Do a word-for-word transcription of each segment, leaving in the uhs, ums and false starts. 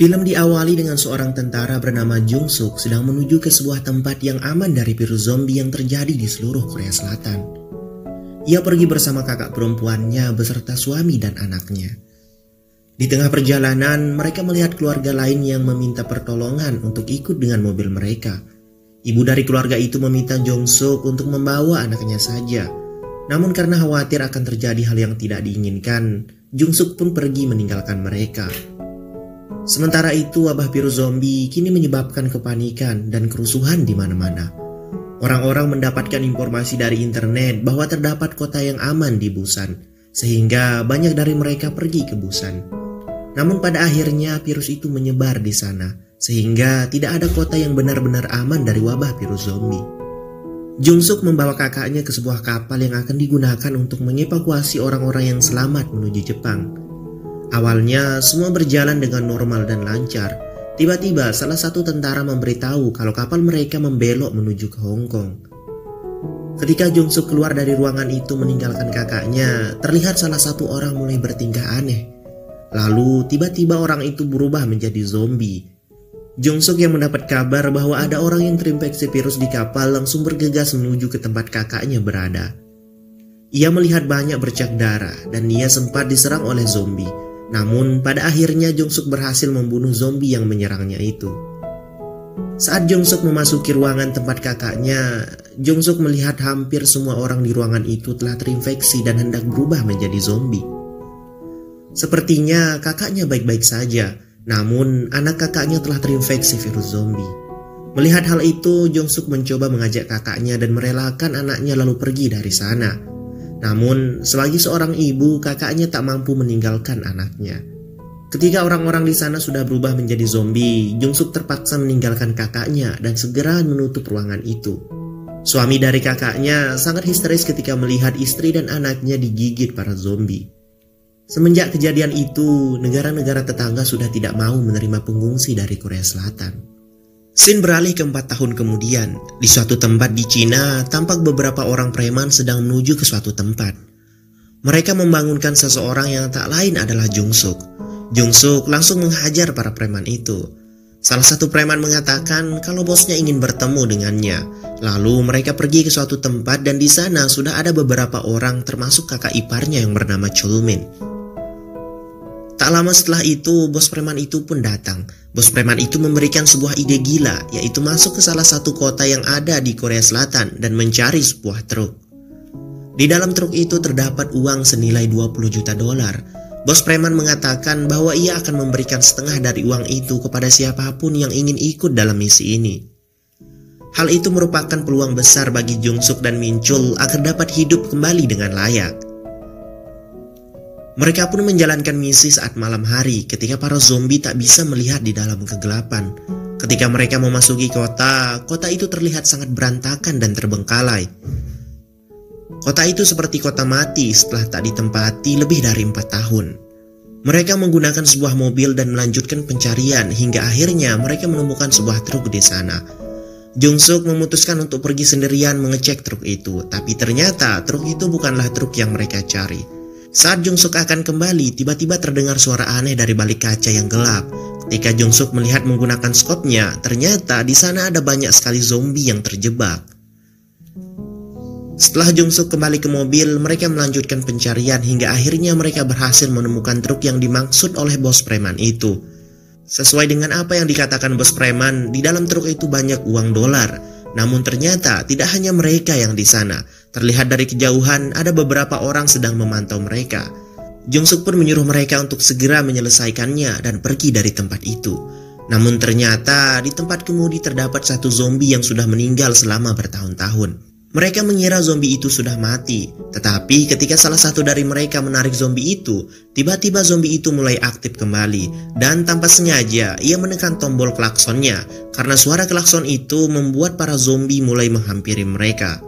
Film diawali dengan seorang tentara bernama Jung-seok sedang menuju ke sebuah tempat yang aman dari virus zombie yang terjadi di seluruh Korea Selatan. Ia pergi bersama kakak perempuannya beserta suami dan anaknya. Di tengah perjalanan, mereka melihat keluarga lain yang meminta pertolongan untuk ikut dengan mobil mereka. Ibu dari keluarga itu meminta Jung-seok untuk membawa anaknya saja. Namun karena khawatir akan terjadi hal yang tidak diinginkan, Jung-seok pun pergi meninggalkan mereka. Sementara itu, wabah virus zombie kini menyebabkan kepanikan dan kerusuhan di mana-mana. Orang-orang mendapatkan informasi dari internet bahwa terdapat kota yang aman di Busan, sehingga banyak dari mereka pergi ke Busan. Namun pada akhirnya virus itu menyebar di sana, sehingga tidak ada kota yang benar-benar aman dari wabah virus zombie. Jung-seok membawa kakaknya ke sebuah kapal yang akan digunakan untuk mengevakuasi orang-orang yang selamat menuju Jepang. Awalnya, semua berjalan dengan normal dan lancar. Tiba-tiba, salah satu tentara memberitahu kalau kapal mereka membelok menuju ke Hong Kong. Ketika Jung-seok keluar dari ruangan itu meninggalkan kakaknya, terlihat salah satu orang mulai bertingkah aneh. Lalu, tiba-tiba orang itu berubah menjadi zombie. Jung-seok yang mendapat kabar bahwa ada orang yang terinfeksi virus di kapal langsung bergegas menuju ke tempat kakaknya berada. Ia melihat banyak bercak darah dan ia sempat diserang oleh zombie. Namun pada akhirnya Jung-seok berhasil membunuh zombie yang menyerangnya itu. Saat Jung-seok memasuki ruangan tempat kakaknya, Jung-seok melihat hampir semua orang di ruangan itu telah terinfeksi dan hendak berubah menjadi zombie. Sepertinya kakaknya baik-baik saja. Namun, anak kakaknya telah terinfeksi virus zombie. Melihat hal itu, Jung-seok mencoba mengajak kakaknya dan merelakan anaknya lalu pergi dari sana. Namun, sebagai seorang ibu, kakaknya tak mampu meninggalkan anaknya. Ketika orang-orang di sana sudah berubah menjadi zombie, Jung-seok terpaksa meninggalkan kakaknya dan segera menutup ruangan itu. Suami dari kakaknya sangat histeris ketika melihat istri dan anaknya digigit para zombie. Semenjak kejadian itu, negara-negara tetangga sudah tidak mau menerima pengungsi dari Korea Selatan. Scene beralih ke empat tahun kemudian. Di suatu tempat di Cina, tampak beberapa orang preman sedang menuju ke suatu tempat. Mereka membangunkan seseorang yang tak lain adalah Jung-seok. Jung-seok langsung menghajar para preman itu. Salah satu preman mengatakan kalau bosnya ingin bertemu dengannya. Lalu mereka pergi ke suatu tempat dan di sana sudah ada beberapa orang termasuk kakak iparnya yang bernama Chulmin. Tak lama setelah itu, bos preman itu pun datang. Bos preman itu memberikan sebuah ide gila, yaitu masuk ke salah satu kota yang ada di Korea Selatan dan mencari sebuah truk. Di dalam truk itu terdapat uang senilai dua puluh juta dolar. Bos preman mengatakan bahwa ia akan memberikan setengah dari uang itu kepada siapapun yang ingin ikut dalam misi ini. Hal itu merupakan peluang besar bagi Jung-seok dan Minju agar dapat hidup kembali dengan layak. Mereka pun menjalankan misi saat malam hari ketika para zombie tak bisa melihat di dalam kegelapan. Ketika mereka memasuki kota, kota itu terlihat sangat berantakan dan terbengkalai. Kota itu seperti kota mati setelah tak ditempati lebih dari empat tahun. Mereka menggunakan sebuah mobil dan melanjutkan pencarian hingga akhirnya mereka menemukan sebuah truk di sana. Jung-seok memutuskan untuk pergi sendirian mengecek truk itu, tapi ternyata truk itu bukanlah truk yang mereka cari. Saat Jung-seok akan kembali, tiba-tiba terdengar suara aneh dari balik kaca yang gelap. Ketika Jung-seok melihat menggunakan skopnya, ternyata di sana ada banyak sekali zombie yang terjebak. Setelah Jung-seok kembali ke mobil, mereka melanjutkan pencarian hingga akhirnya mereka berhasil menemukan truk yang dimaksud oleh bos preman itu. Sesuai dengan apa yang dikatakan bos preman, di dalam truk itu banyak uang dolar. Namun ternyata tidak hanya mereka yang di sana. Terlihat dari kejauhan ada beberapa orang sedang memantau mereka. Jung-seok pun menyuruh mereka untuk segera menyelesaikannya dan pergi dari tempat itu. Namun ternyata di tempat kemudi terdapat satu zombie yang sudah meninggal selama bertahun-tahun. Mereka mengira zombie itu sudah mati. Tetapi ketika salah satu dari mereka menarik zombie itu, tiba-tiba zombie itu mulai aktif kembali. Dan tanpa sengaja ia menekan tombol klaksonnya. Karena suara klakson itu membuat para zombie mulai menghampiri mereka.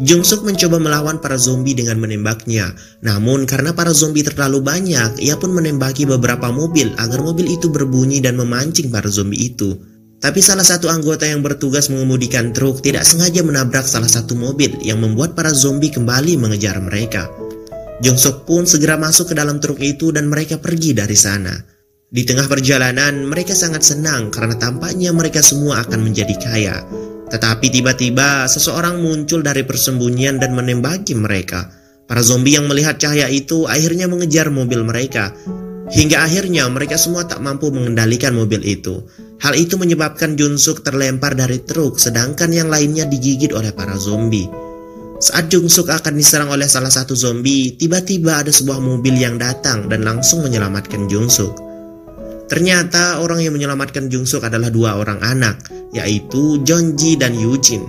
Jung-seok mencoba melawan para zombie dengan menembaknya. Namun karena para zombie terlalu banyak, ia pun menembaki beberapa mobil agar mobil itu berbunyi dan memancing para zombie itu. Tapi salah satu anggota yang bertugas mengemudikan truk tidak sengaja menabrak salah satu mobil yang membuat para zombie kembali mengejar mereka. Jung-seok pun segera masuk ke dalam truk itu dan mereka pergi dari sana. Di tengah perjalanan, mereka sangat senang karena tampaknya mereka semua akan menjadi kaya. Tetapi tiba-tiba seseorang muncul dari persembunyian dan menembaki mereka. Para zombie yang melihat cahaya itu akhirnya mengejar mobil mereka. Hingga akhirnya mereka semua tak mampu mengendalikan mobil itu. Hal itu menyebabkan Jung-seok terlempar dari truk sedangkan yang lainnya digigit oleh para zombie. Saat Jung-seok akan diserang oleh salah satu zombie, tiba-tiba ada sebuah mobil yang datang dan langsung menyelamatkan Jung-seok. Ternyata orang yang menyelamatkan Jung-seok adalah dua orang anak, yaitu Jonji dan Yu-jin.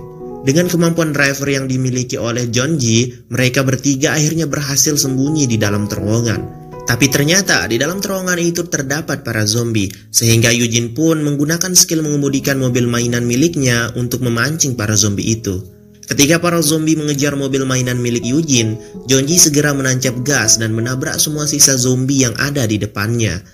Dengan kemampuan driver yang dimiliki oleh Jonji, mereka bertiga akhirnya berhasil sembunyi di dalam terowongan. Tapi ternyata di dalam terowongan itu terdapat para zombie, sehingga Yu-jin pun menggunakan skill mengemudikan mobil mainan miliknya untuk memancing para zombie itu. Ketika para zombie mengejar mobil mainan milik Yu-jin, Jonji segera menancap gas dan menabrak semua sisa zombie yang ada di depannya.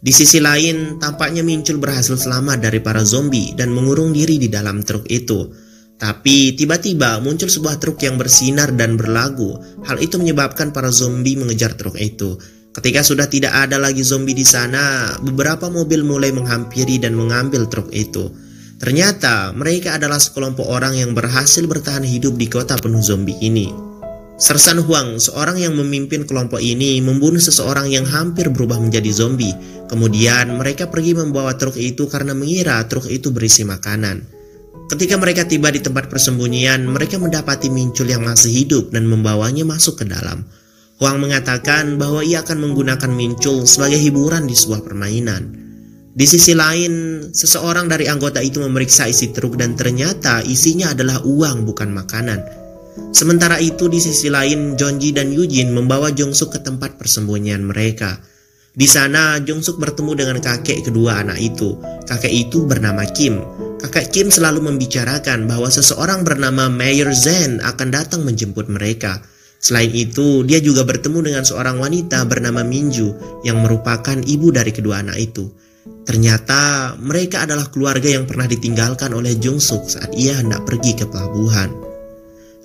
Di sisi lain, tampaknya Minju berhasil selamat dari para zombie dan mengurung diri di dalam truk itu. Tapi tiba-tiba muncul sebuah truk yang bersinar dan berlagu. Hal itu menyebabkan para zombie mengejar truk itu. Ketika sudah tidak ada lagi zombie di sana, beberapa mobil mulai menghampiri dan mengambil truk itu. Ternyata mereka adalah sekelompok orang yang berhasil bertahan hidup di kota penuh zombie ini. Sersan Hwang, seorang yang memimpin kelompok ini, membunuh seseorang yang hampir berubah menjadi zombie. Kemudian mereka pergi membawa truk itu karena mengira truk itu berisi makanan. Ketika mereka tiba di tempat persembunyian, mereka mendapati Minju yang masih hidup dan membawanya masuk ke dalam. Hwang mengatakan bahwa ia akan menggunakan Minju sebagai hiburan di sebuah permainan. Di sisi lain, seseorang dari anggota itu memeriksa isi truk dan ternyata isinya adalah uang bukan makanan. Sementara itu di sisi lain, Jonji dan Yu-jin membawa Jung-seok ke tempat persembunyian mereka. Di sana, Jung-seok bertemu dengan kakek kedua anak itu. Kakek itu bernama Kim. Kakek Kim selalu membicarakan bahwa seseorang bernama Mayor Zen akan datang menjemput mereka. Selain itu, dia juga bertemu dengan seorang wanita bernama Minju yang merupakan ibu dari kedua anak itu. Ternyata, mereka adalah keluarga yang pernah ditinggalkan oleh Jung-seok saat ia hendak pergi ke pelabuhan.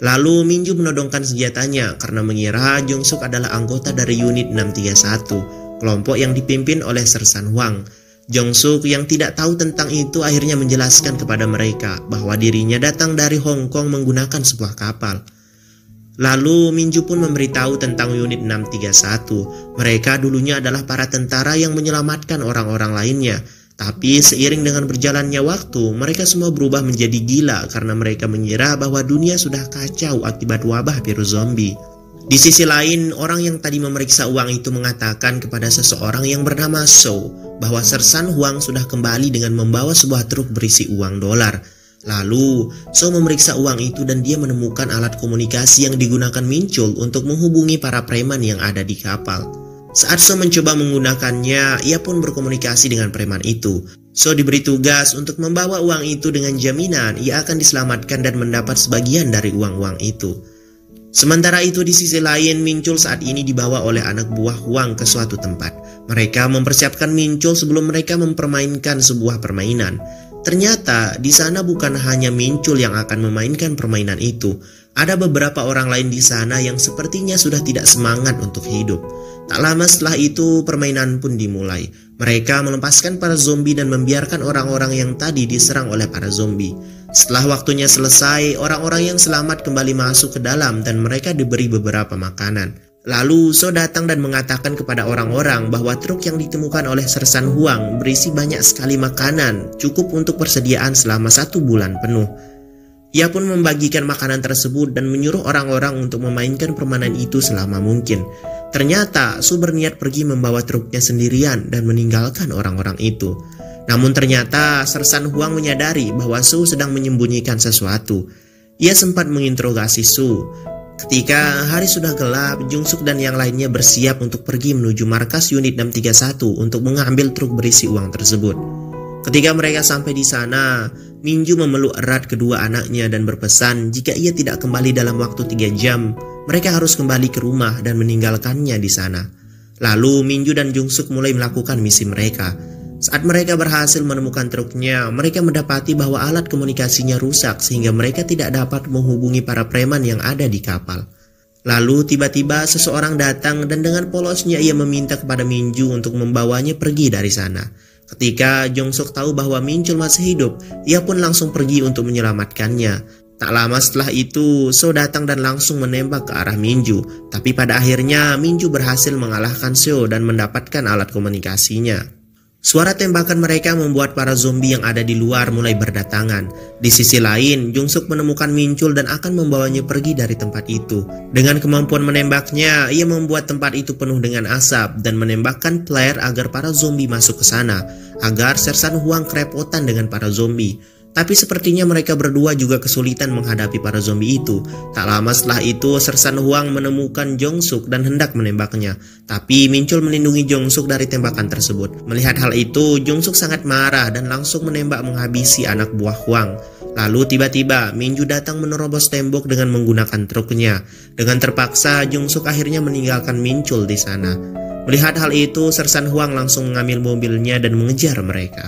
Lalu Minju menodongkan senjatanya karena mengira Jung-seok adalah anggota dari unit enam tiga satu, kelompok yang dipimpin oleh Sersan Hwang. Jung-seok yang tidak tahu tentang itu akhirnya menjelaskan kepada mereka bahwa dirinya datang dari Hong Kong menggunakan sebuah kapal. Lalu Minju pun memberitahu tentang unit enam tiga satu. Mereka dulunya adalah para tentara yang menyelamatkan orang-orang lainnya. Tapi seiring dengan berjalannya waktu, mereka semua berubah menjadi gila karena mereka mengira bahwa dunia sudah kacau akibat wabah virus zombie. Di sisi lain, orang yang tadi memeriksa uang itu mengatakan kepada seseorang yang bernama Seo bahwa Sersan Hwang sudah kembali dengan membawa sebuah truk berisi uang dolar. Lalu, Seo memeriksa uang itu dan dia menemukan alat komunikasi yang digunakan Minju untuk menghubungi para preman yang ada di kapal. Saat Seo mencoba menggunakannya, ia pun berkomunikasi dengan preman itu. Seo diberi tugas untuk membawa uang itu dengan jaminan ia akan diselamatkan dan mendapat sebagian dari uang-uang itu. Sementara itu di sisi lain, Minju saat ini dibawa oleh anak buah Hwang ke suatu tempat. Mereka mempersiapkan Minju sebelum mereka mempermainkan sebuah permainan. Ternyata di sana bukan hanya Minju yang akan memainkan permainan itu. Ada beberapa orang lain di sana yang sepertinya sudah tidak semangat untuk hidup. Tak lama setelah itu, permainan pun dimulai. Mereka melepaskan para zombie dan membiarkan orang-orang yang tadi diserang oleh para zombie. Setelah waktunya selesai, orang-orang yang selamat kembali masuk ke dalam dan mereka diberi beberapa makanan. Lalu, Seo datang dan mengatakan kepada orang-orang bahwa truk yang ditemukan oleh Sersan Hwang berisi banyak sekali makanan, cukup untuk persediaan selama satu bulan penuh. Ia pun membagikan makanan tersebut dan menyuruh orang-orang untuk memainkan permainan itu selama mungkin. Ternyata Seo berniat pergi membawa truknya sendirian dan meninggalkan orang-orang itu. Namun ternyata Sersan Hwang menyadari bahwa Seo sedang menyembunyikan sesuatu. Ia sempat menginterogasi Seo. Ketika hari sudah gelap, Jung-seok dan yang lainnya bersiap untuk pergi menuju markas unit enam tiga satu untuk mengambil truk berisi uang tersebut. Ketika mereka sampai di sana, Minju memeluk erat kedua anaknya dan berpesan jika ia tidak kembali dalam waktu tiga jam, mereka harus kembali ke rumah dan meninggalkannya di sana. Lalu Minju dan Jung-seok mulai melakukan misi mereka. Saat mereka berhasil menemukan truknya, mereka mendapati bahwa alat komunikasinya rusak sehingga mereka tidak dapat menghubungi para preman yang ada di kapal. Lalu tiba-tiba seseorang datang dan dengan polosnya ia meminta kepada Minju untuk membawanya pergi dari sana. Ketika Jung-seok tahu bahwa Minju masih hidup, ia pun langsung pergi untuk menyelamatkannya. Tak lama setelah itu, Seo datang dan langsung menembak ke arah Minju. Tapi pada akhirnya Minju berhasil mengalahkan Seo dan mendapatkan alat komunikasinya. Suara tembakan mereka membuat para zombie yang ada di luar mulai berdatangan. Di sisi lain, Jung-seok menemukan Minju dan akan membawanya pergi dari tempat itu. Dengan kemampuan menembaknya, ia membuat tempat itu penuh dengan asap dan menembakkan flare agar para zombie masuk ke sana, agar Sersan Hwang kerepotan dengan para zombie. Tapi sepertinya mereka berdua juga kesulitan menghadapi para zombie itu. Tak lama setelah itu, Sersan Hwang menemukan Jung-seok dan hendak menembaknya. Tapi Minju melindungi Jung-seok dari tembakan tersebut. Melihat hal itu, Jung-seok sangat marah dan langsung menembak menghabisi anak buah Hwang. Lalu tiba-tiba Minju datang menerobos tembok dengan menggunakan truknya. Dengan terpaksa, Jung-seok akhirnya meninggalkan Minju di sana. Melihat hal itu, Sersan Hwang langsung mengambil mobilnya dan mengejar mereka.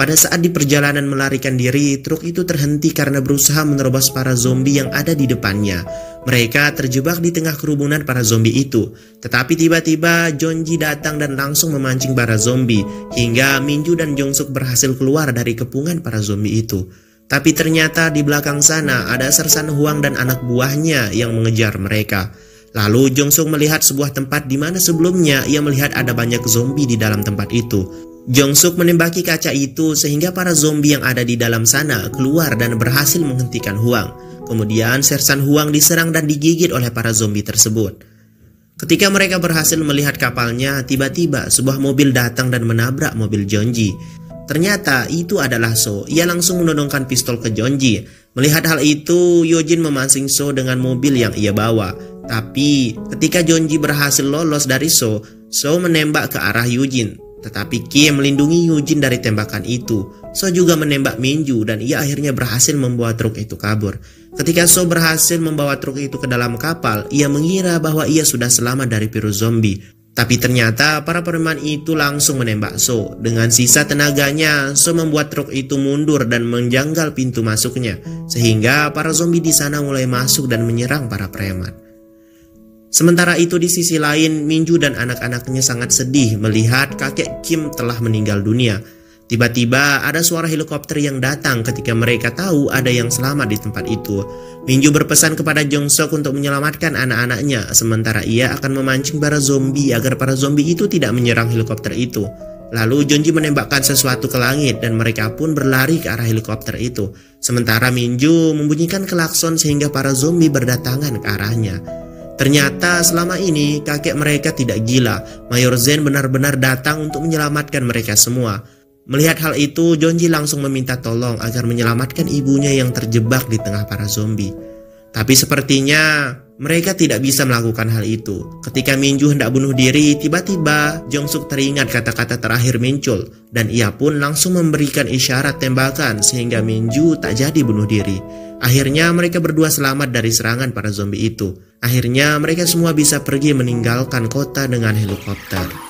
Pada saat di perjalanan melarikan diri, truk itu terhenti karena berusaha menerobos para zombie yang ada di depannya. Mereka terjebak di tengah kerumunan para zombie itu. Tetapi tiba-tiba Jonji datang dan langsung memancing para zombie, hingga Minju dan Jung-seok berhasil keluar dari kepungan para zombie itu. Tapi ternyata di belakang sana ada Sersan Hwang dan anak buahnya yang mengejar mereka. Lalu Jung-seok melihat sebuah tempat di mana sebelumnya ia melihat ada banyak zombie di dalam tempat itu. Jung-seok menembaki kaca itu sehingga para zombie yang ada di dalam sana keluar dan berhasil menghentikan Hwang. Kemudian Sersan Hwang diserang dan digigit oleh para zombie tersebut. Ketika mereka berhasil melihat kapalnya, tiba-tiba sebuah mobil datang dan menabrak mobil Jonji. Ternyata itu adalah Seo. Ia langsung menodongkan pistol ke Jonji. Melihat hal itu, Yu-jin memancing Seo dengan mobil yang ia bawa. Tapi ketika Jonji berhasil lolos dari Seo, Seo menembak ke arah Yu-jin. Tetapi Kim melindungi Yu-jin dari tembakan itu. Seo juga menembak Minju dan ia akhirnya berhasil membawa truk itu kabur. Ketika Seo berhasil membawa truk itu ke dalam kapal, ia mengira bahwa ia sudah selamat dari virus zombie. Tapi ternyata para preman itu langsung menembak Seo. Dengan sisa tenaganya, Seo membuat truk itu mundur dan menjanggal pintu masuknya, sehingga para zombie di sana mulai masuk dan menyerang para preman. Sementara itu di sisi lain, Minju dan anak-anaknya sangat sedih melihat kakek Kim telah meninggal dunia. Tiba-tiba ada suara helikopter yang datang ketika mereka tahu ada yang selamat di tempat itu. Minju berpesan kepada Jung-seok untuk menyelamatkan anak-anaknya, sementara ia akan memancing para zombie agar para zombie itu tidak menyerang helikopter itu. Lalu Jonji menembakkan sesuatu ke langit dan mereka pun berlari ke arah helikopter itu. Sementara Minju membunyikan klakson sehingga para zombie berdatangan ke arahnya. Ternyata selama ini kakek mereka tidak gila. Mayor Zen benar-benar datang untuk menyelamatkan mereka semua. Melihat hal itu, Jonji langsung meminta tolong agar menyelamatkan ibunya yang terjebak di tengah para zombie. Tapi sepertinya mereka tidak bisa melakukan hal itu. Ketika Minju hendak bunuh diri, tiba-tiba Jung-seok teringat kata-kata terakhir muncul. Dan ia pun langsung memberikan isyarat tembakan sehingga Minju tak jadi bunuh diri. Akhirnya mereka berdua selamat dari serangan para zombie itu. Akhirnya mereka semua bisa pergi meninggalkan kota dengan helikopter.